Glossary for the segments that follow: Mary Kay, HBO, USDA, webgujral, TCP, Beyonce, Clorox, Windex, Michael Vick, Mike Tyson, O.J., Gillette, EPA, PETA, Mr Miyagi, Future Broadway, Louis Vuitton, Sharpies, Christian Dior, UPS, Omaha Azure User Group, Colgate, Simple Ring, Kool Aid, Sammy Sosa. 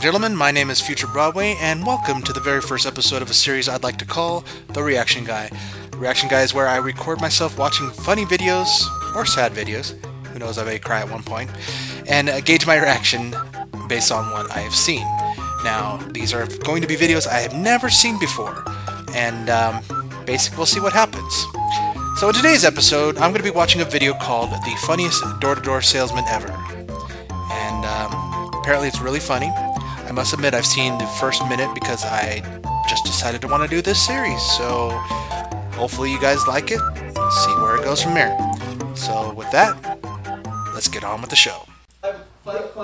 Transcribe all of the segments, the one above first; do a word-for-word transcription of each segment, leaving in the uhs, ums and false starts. and gentlemen, my name is Future Broadway, and welcome to the very first episode of a series I'd like to call The Reaction Guy. The Reaction Guy is where I record myself watching funny videos, or sad videos, who knows, I may cry at one point, and uh, gauge my reaction based on what I have seen. Now, these are going to be videos I have never seen before, and um, basically we'll see what happens. So in today's episode, I'm going to be watching a video called The Funniest Door-to-Door Salesman Ever. And um, apparently it's really funny. I must admit I've seen the first minute because I just decided to want to do this series. So hopefully you guys like it. Let's see where it goes from there. So with that, let's get on with the show.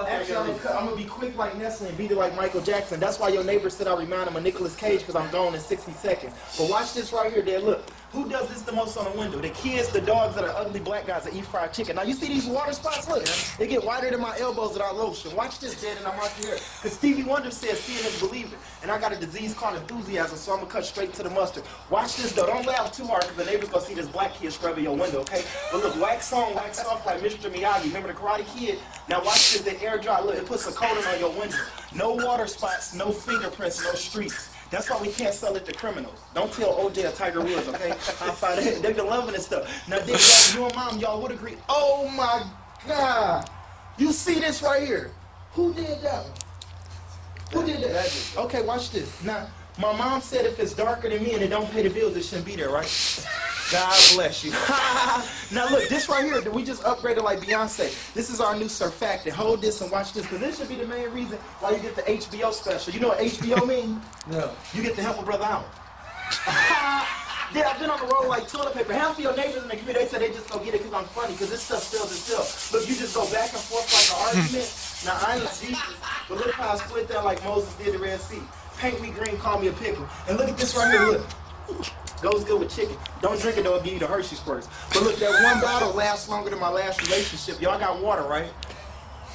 Actually, I'm going to be quick like Nestle and beat it like Michael Jackson. That's why your neighbor said I remind him of Nicolas Cage because I'm gone in sixty seconds. But watch this right here, there. Look, who does this the most on the window? The kids, the dogs, that are ugly black guys that eat fried chicken. Now, you see these water spots? Look, they get wider than my elbows without lotion. Watch this, dead, and I'm out here. Because Stevie Wonder says, seeing is believing. And I got a disease called enthusiasm, so I'm going to cut straight to the mustard. Watch this, though. Don't laugh too hard because the neighbor's going to see this black kid scrubbing your window, okay? But look, wax on, wax off like Mr Miyagi. Remember the Karate Kid? Now, watch this, the air dry. Look, it puts a coating on your window. No water spots, no fingerprints, no streaks. That's why we can't sell it to criminals. Don't tell O J or Tiger Woods, okay? I find it. They've been loving this stuff. Now, dig, you and mom, y'all would agree. Oh my God! You see this right here? Who did that one? Who did that? Okay, watch this. Now, my mom said if it's darker than me and it don't pay the bills, it shouldn't be there, right? God bless you. Now look, this right here, we just upgraded like Beyonce. This is our new surfactant. Hold this and watch this, because this should be the main reason why you get the H B O special. You know what H B O means? No. You get to help a brother out. Yeah, I've been on the road like toilet paper. Half of your neighbors in the community, they said they just go get it because I'm funny, because this stuff sells itself. Look, you just go back and forth like an argument. Now, I ain't Jesus, but look how I split that like Moses did the Red Sea. Paint me green, call me a pickle. And look at this right here, look. Goes good with chicken. Don't drink it though, it'll give you the Hershey's first. But look, that one bottle lasts longer than my last relationship. Y'all got water, right?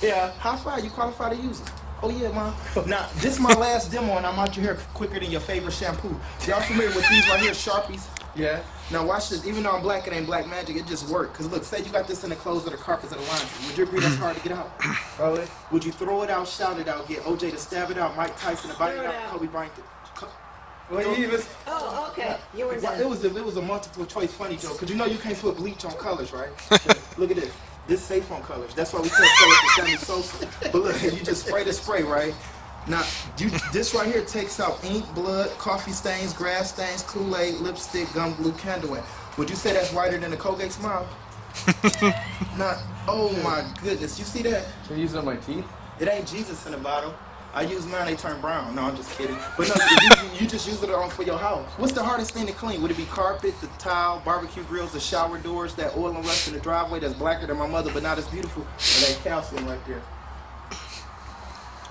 Yeah. High five, you qualify to use it. Oh yeah, mom. Now, this is my last demo and I'm out your hair quicker than your favorite shampoo. Y'all familiar with these right here, Sharpies? Yeah. Now watch this, even though I'm black, it ain't black magic, it just worked. Cause look, say you got this in the clothes or the carpets or the laundry. Would you agree that's hard to get out? Probably. Would you throw it out, shout it out, get O J to stab it out, Mike Tyson to bite it out, Kobe Bryant to... Was, oh, okay. You were it was a, it was a multiple choice funny joke, cause you know you can't put bleach on colors, right? Look at this. This safe on colors. That's why we can't sell it to Sammy Sosa. But look, you just spray the spray, right? Now, you, this right here takes out ink, blood, coffee stains, grass stains, Kool Aid, lipstick, gum glue, candle wax. Would you say that's whiter than the Colgate smile? Not. Oh my goodness, you see that? Can you use it on my teeth? It ain't Jesus in the bottle. I use mine, they turn brown. No, I'm just kidding. But no, you, you just use it on for your house. What's the hardest thing to clean? Would it be carpet, the tile, barbecue grills, the shower doors, that oil and rust in the driveway that's blacker than my mother but not as beautiful? And that calcium right there.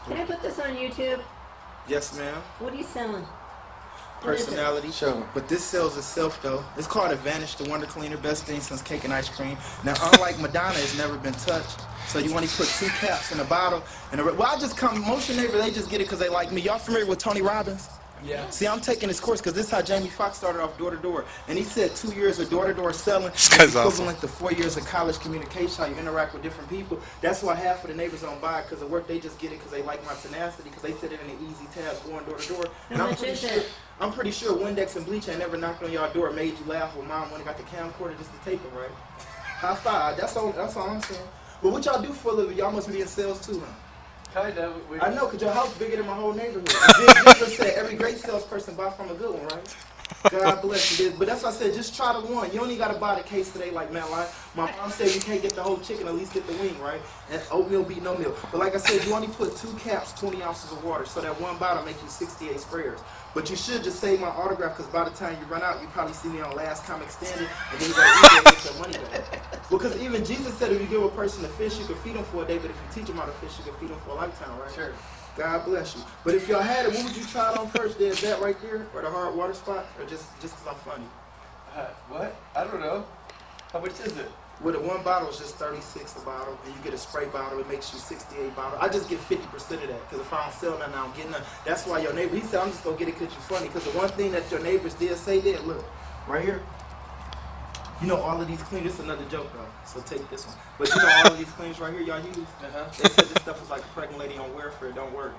Can I put this on YouTube? Yes, ma'am. What are you selling? Personality. Show. But this sells itself, though. It's called Advantage, the Wonder Cleaner, best thing since cake and ice cream. Now, unlike Madonna, it's never been touched. So you want to put two caps in a bottle. And a well, I just come, most of your neighbors, they just get it because they like me. Y'all familiar with Tony Robbins? Yeah. See, I'm taking this course because this is how Jamie Foxx started off door-to-door. And he said two years of door-to-door selling is equivalent to four years of college communication, how you interact with different people. That's why half of the neighbors don't buy it because of work. They just get it because they like my tenacity, because they said it in an easy task going door-to-door. And I'm pretty sure, I'm pretty sure Windex and Bleach ain't never knocked on y'all door, made you laugh with mom when they got the camcorder just to tape it, right? High five. That's all, that's all I'm saying. But what y'all do for a living, y'all must be in sales too, huh? Kind of. We I know, because your house bigger than my whole neighborhood. Jesus said every great salesperson buy from a good one, right? God bless you. But that's why I said just try the one. You only got to buy the case today like Matt Lyon. My mom said you can't get the whole chicken, at least get the wing, right? And oatmeal beat no milk. But like I said, you only put two caps, twenty ounces of water, so that one bottle make you sixty-eight sprayers. But you should just save my autograph, because by the time you run out, you probably see me on Last Comic Standing, and then you got to get your money back. Because well, even Jesus said if you give a person a fish, you can feed them for a day, but if you teach them how to fish, you can feed them for a lifetime, right? Sure. God bless you. But if y'all had it, what would you try it on first? There's that right there, or the hard water spot, or just just because I'm funny? Uh, what? I don't know. How much is it? Well, the one bottle is just thirty-six a bottle, and you get a spray bottle, it makes you sixty-eight bottle. I just get fifty percent of that, because if I don't sell nothing, I don't get nothing. That's why your neighbor, he said, I'm just going to get it because you're funny, because the one thing that your neighbors did say did, look, right here. You know all of these cleaners, another joke though, so take this one. But you know all of these cleaners right here y'all use? Uh-huh. They said this stuff is like a pregnant lady on welfare, it don't work.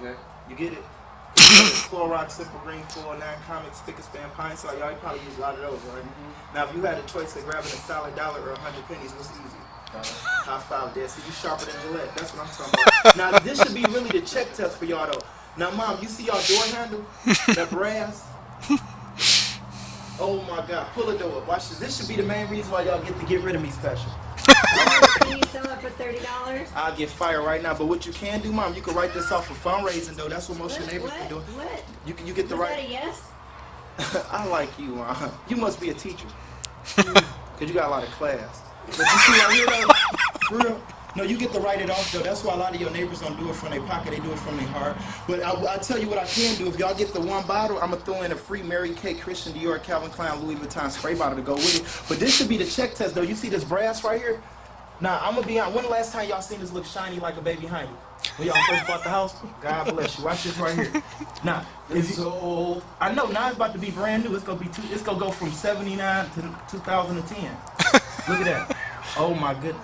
Okay. You get it? Clorox, Simple Ring, four oh nine, Comic, Sticker Stand, Pine Saw. Y'all probably use a lot of those, right? Mm-hmm. Now, if you had a choice of grabbing a solid dollar or a hundred pennies, what's easy? Uh, High five there. See, you sharper than Gillette. That's what I'm talking about. Now, this should be really the check test for y'all, though. Now, Mom, you see y'all door handle? That brass? Oh, my God. Pull a door. Watch this. This should be the main reason why y'all get to get rid of me special. Can you sell it for thirty dollars? I'll get fired right now. But what you can do, Mom, you can write this off for fundraising, though. That's what most what, of your neighbors what, can do. What? You can you get the Was right. That a yes? I like you, Mom. You must be a teacher. Because you got a lot of class. But you see out here, though, real. No, you get to write it off, though. That's why a lot of your neighbors don't do it from their pocket. They do it from their heart. But I, I'll tell you what I can do. If y'all get the one bottle, I'm going to throw in a free Mary Kay, Christian Dior, Calvin Klein, Louis Vuitton spray bottle to go with it. But this should be the check test, though. You see this brass right here? Now, I'm going to be honest. When the last time y'all seen this look shiny like a baby honey? When y'all first bought the house? God bless you. Watch this right here. Now, it's so old. I know. Now it's about to be brand new. It's going to be two, it's gonna go from seventy-nine to two thousand ten. Look at that. Oh, my goodness.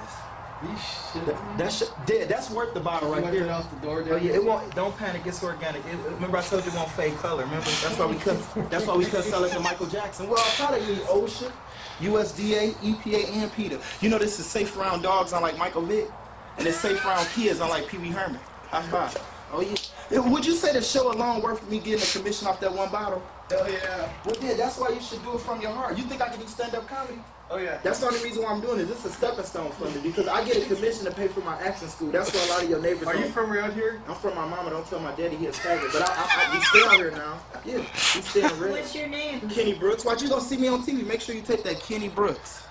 That, that sh yeah, that's worth the bottle right there. Off the door there. Oh, yeah, it won't. Don't panic. It's organic. It, remember, I told you it won't fade color. Remember, that's why we could. That's why we could sell it to Michael Jackson. Well, I'm proud of you, OSHA, U S D A, E P A, and PETA. You know, this is safe around dogs, unlike Michael Vick, and it's safe around kids, unlike Pee Wee Herman. High five. Oh yeah. Would you say the show alone worth me getting a commission off that one bottle? Hell yeah. Well, yeah, that's why you should do it from your heart. You think I can do stand-up comedy? Oh yeah. That's the only reason why I'm doing this. This is a stepping stone for me because I get a commission to pay for my acting school. That's why a lot of your neighbors. Are you from around here? I'm from my mama. Don't tell my daddy he's faggot. But I, I, I, we still out here now. Yeah, we still real. What's your name? Kenny Brooks. Why you gonna see me on T V? Make sure you take that Kenny Brooks.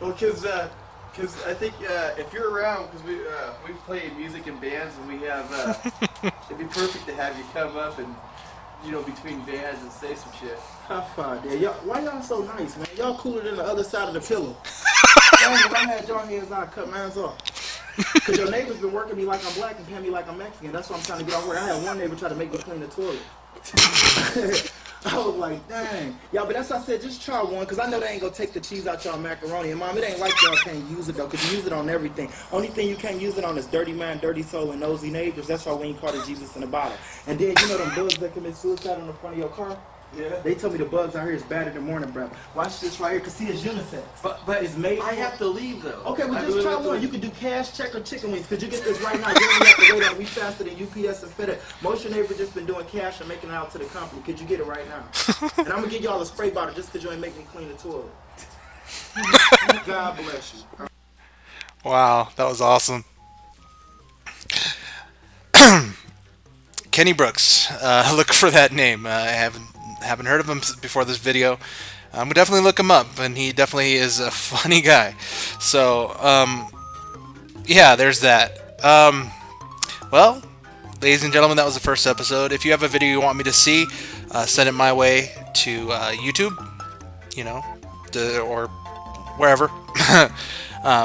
Well, cause, uh, cause I think uh, if you're around, cause we uh, we play music and bands, and we have uh, it'd be perfect to have you come up and. You know, between bands and say some shit. How far, dude? Why y'all so nice, man? Y'all cooler than the other side of the pillow. Dang, if I had y'all hands on, I'd cut mine off. Because your neighbors been working me like I'm black and paying me like I'm Mexican. That's what I'm trying to get off work. I had one neighbor try to make me clean the toilet. I was like, dang. Y'all, but that's why I said, just try one, because I know they ain't going to take the cheese out y'all macaroni. And, Mom, it ain't like y'all can't use it, though, because you use it on everything. Only thing you can't use it on is dirty mind, dirty soul, and nosy neighbors. That's why we ain't call it Jesus in the bottle. And then, you know them bugs that commit suicide on the front of your car? Yeah. They told me the bugs out here is bad in the morning, bro. Watch this right here, because see, it's unisex. But, but it's made I have to leave, though. Okay, well, I just try one. You can do cash, check, or chicken wings. Could you get this right now? You don't have to wait on. We faster than U P S and FedEx. Most of your neighbors just been doing cash and making it out to the company. Could you get it right now? And I'm going to give y'all a spray bottle just because you ain't making me clean the toilet. God bless you. Wow, that was awesome. Kenny Brooks. Uh, look for that name. Uh, I haven't. haven't heard of him before this video. I'm um, definitely look him up, and he definitely is a funny guy. So um, yeah, there's that. Um, well, ladies and gentlemen, that was the first episode. If you have a video you want me to see, uh, send it my way to uh, YouTube, you know, to, or wherever. um,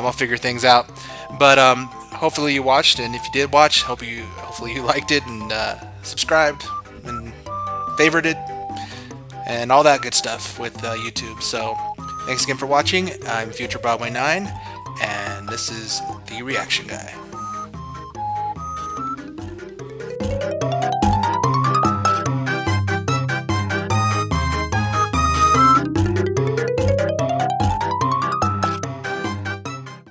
I'll figure things out, but um, hopefully you watched, and if you did watch, hope you hopefully you liked it, and uh, subscribed and favored it and all that good stuff with uh, YouTube. So, thanks again for watching. I'm Future Broadway nine, and this is The Reaction Guy.